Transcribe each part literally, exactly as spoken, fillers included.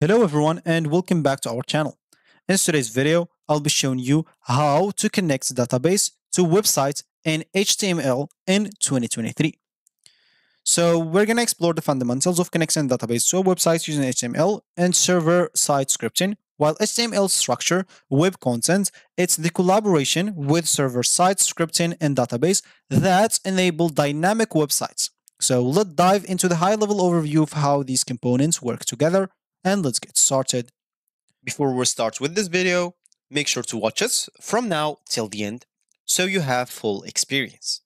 Hello everyone and welcome back to our channel. In today's video, I'll be showing you how to connect database to website in H T M L in twenty twenty-three. So we're going to explore the fundamentals of connecting database to a website using H T M L and server-side scripting, while H T M L structure, web content, it's the collaboration with server-side scripting and database that enable dynamic websites. So let's dive into the high-level overview of how these components work together. And let's get started. Before we start with this video, make sure to watch us from now till the end so you have full experience.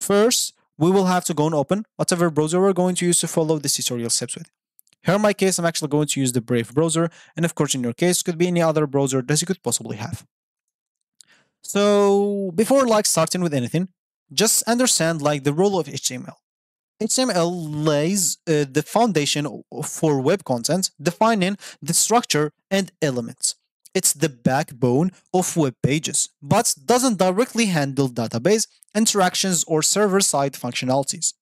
First, we will have to go and open whatever browser we're going to use to follow this tutorial steps with. Here in my case, I'm actually going to use the Brave browser, and of course in your case, could be any other browser that you could possibly have. So before like starting with anything, just understand like the role of H T M L. H T M L lays uh, the foundation for web content, defining the structure and elements. It's the backbone of web pages, but doesn't directly handle database interactions or server-side functionalities.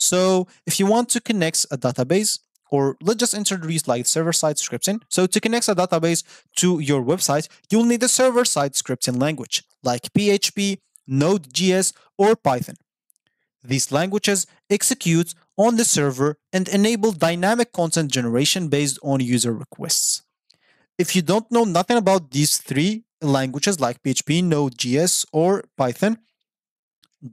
So if you want to connect a database, or let's just introduce like server-side scripting. So to connect a database to your website, you'll need a server-side scripting language like P H P, Node dot J S, or Python. These languages execute on the server and enable dynamic content generation based on user requests. If you don't know nothing about these three languages like P H P, Node dot J S, or Python,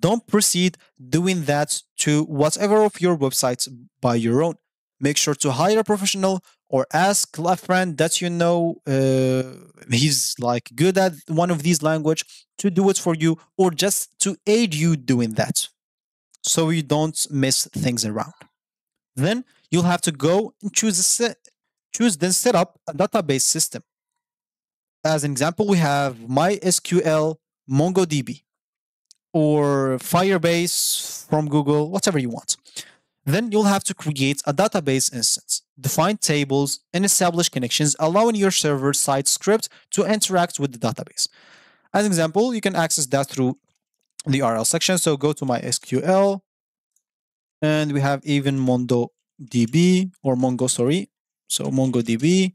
don't proceed doing that to whatever of your websites by your own. Make sure to hire a professional or ask a friend that you know uh, he's like good at one of these languages to do it for you or just to aid you doing that, so you don't mess things around. Then you'll have to go and choose a set, choose then set up a database system. As an example, we have MySQL, MongoDB, or Firebase from Google, whatever you want. Then you'll have to create a database instance, define tables, and establish connections, allowing your server-side script to interact with the database. As an example, you can access that through the U R L section. So go to MySQL, and we have even MongoDB or Mongo, sorry. So MongoDB.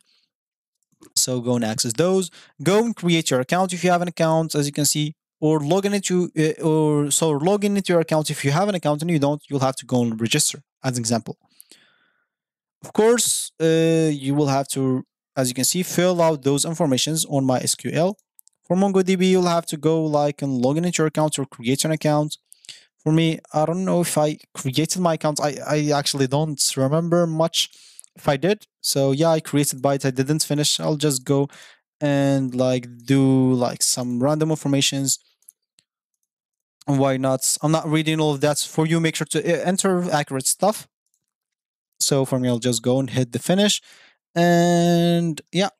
So go and access those. Go and create your account if you have an account, as you can see, or log in into uh, or so log in into your account if you have an account, and you don't, you'll have to go and register. As an example, of course, uh, you will have to, as you can see, fill out those informations on MySQL. For MongoDB, you'll have to go like and log in into your account or create an account. For me, I don't know if I created my account. I, I actually don't remember much if I did. So yeah, I created but I didn't finish. I'll just go and like do like some random informations. Why not? I'm not reading all of that for you. Make sure to enter accurate stuff. So for me, I'll just go and hit the finish. And yeah.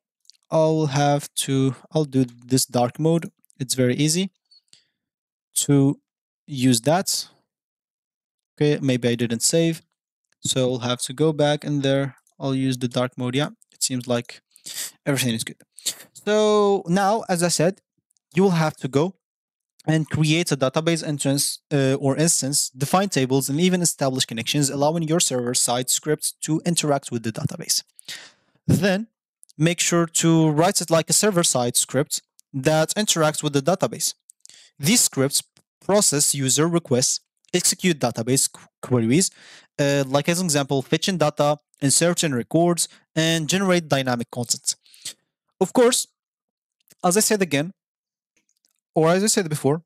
I'll have to, I'll do this dark mode. It's very easy to use that. Okay, maybe I didn't save. So I'll have to go back in there. I'll use the dark mode. Yeah, it seems like everything is good. So now, as I said, you will have to go and create a database entrance uh, or instance, define tables, and even establish connections, allowing your server-side scripts to interact with the database. Then, make sure to write it like a server-side script that interacts with the database. These scripts process user requests, execute database queries, uh, like as an example, fetching data, inserting records, and generate dynamic content. Of course, as I said again, or as I said before,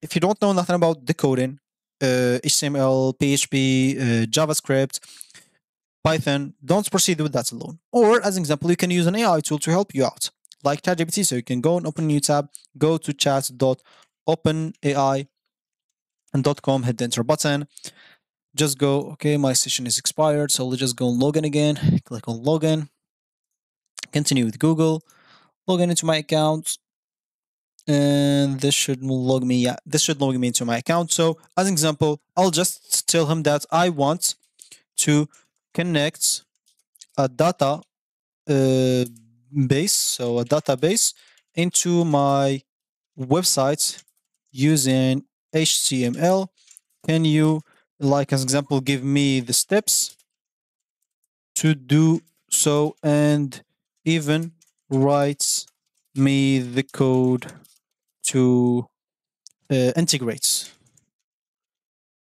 if you don't know nothing about decoding, uh, H T M L, P H P, uh, JavaScript, Python, don't proceed with that alone. Or as an example, you can use an A I tool to help you out, like ChatGPT. So you can go and open a new tab, go to chat dot open A I dot com, hit the enter button. Just go, okay, my session is expired. So let's just go and log in again. Click on login. Continue with Google. Log in into my account. And this should log me, yeah, this should log me into my account. So as an example, I'll just tell him that I want to connects a data uh, base, so a database into my website using H T M L. Can you, like as an example, give me the steps to do so, and even writes me the code to uh, integrates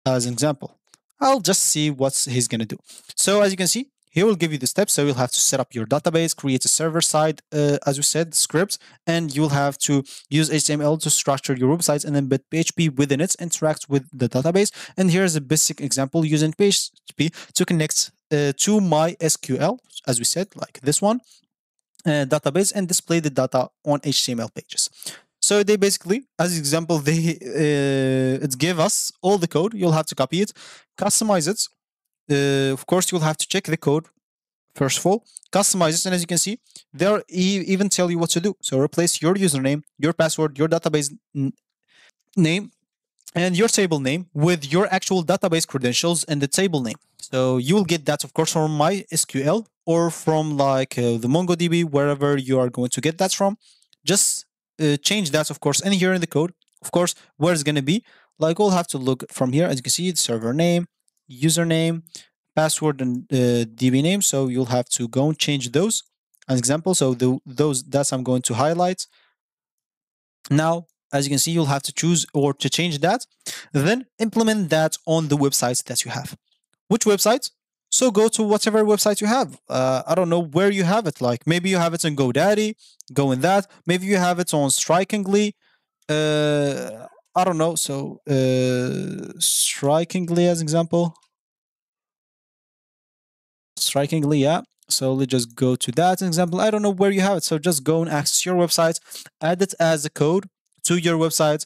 as an example. I'll just see what he's going to do. So as you can see, he will give you the steps. So you'll have to set up your database, create a server side, uh, as we said, scripts, and you'll have to use H T M L to structure your websites and embed P H P within it, interact with the database. And here's a basic example using P H P to connect uh, to MySQL, as we said, like this one, uh, database, and display the data on H T M L pages. So they basically, as an example, they uh, it gave us all the code. You'll have to copy it, customize it. Uh, of course, you'll have to check the code first of all, customize it, and as you can see, they'll e even tell you what to do. So replace your username, your password, your database name, and your table name with your actual database credentials and the table name. So you will get that, of course, from MySQL or from like uh, the MongoDB, wherever you are going to get that from. Just uh, change that, of course, and here in the code, of course, where it's going to be. Like we'll have to look from here, as you can see, the server name, username, password, and uh, D B name. So you'll have to go and change those as example. So the, those that's I'm going to highlight. Now, as you can see, you'll have to choose or to change that, then implement that on the websites that you have. Which website? So go to whatever website you have. Uh, I don't know where you have it. Like maybe you have it on GoDaddy, go in that. Maybe you have it on Strikingly. Uh, I don't know. So uh, Strikingly as example. Strikingly, yeah. So let's just go to that example. I don't know where you have it. So just go and access your website, add it as a code to your website.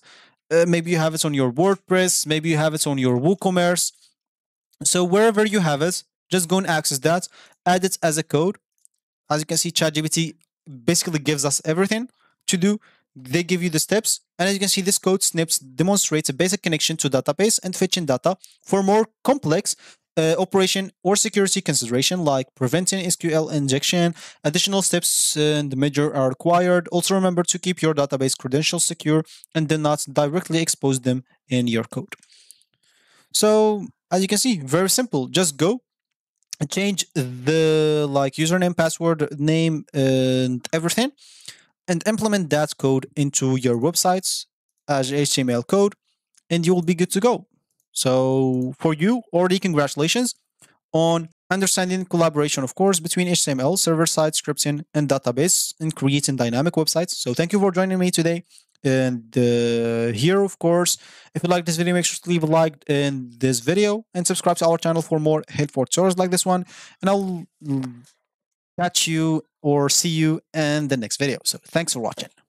Uh, maybe you have it on your WordPress. Maybe you have it on your WooCommerce. So wherever you have it, just go and access that, add it as a code. As you can see, ChatGPT basically gives us everything to do. They give you the steps, and as you can see, this code snips demonstrates a basic connection to database and fetching data for more complex uh, operation or security consideration, like preventing S Q L injection. Additional steps and measure are required. Also remember to keep your database credentials secure and then not directly expose them in your code. So as you can see, very simple. Just go and change the like username, password, name, and everything, and implement that code into your websites as H T M L code, and you will be good to go. So for you, already congratulations on understanding collaboration, of course, between H T M L, server-side scripting, and database, and creating dynamic websites. So thank you for joining me today. And uh, here, of course, if you like this video, make sure to leave a like in this video and subscribe to our channel for more helpful tutorials like this one. And I'll catch you or see you in the next video. So thanks for watching.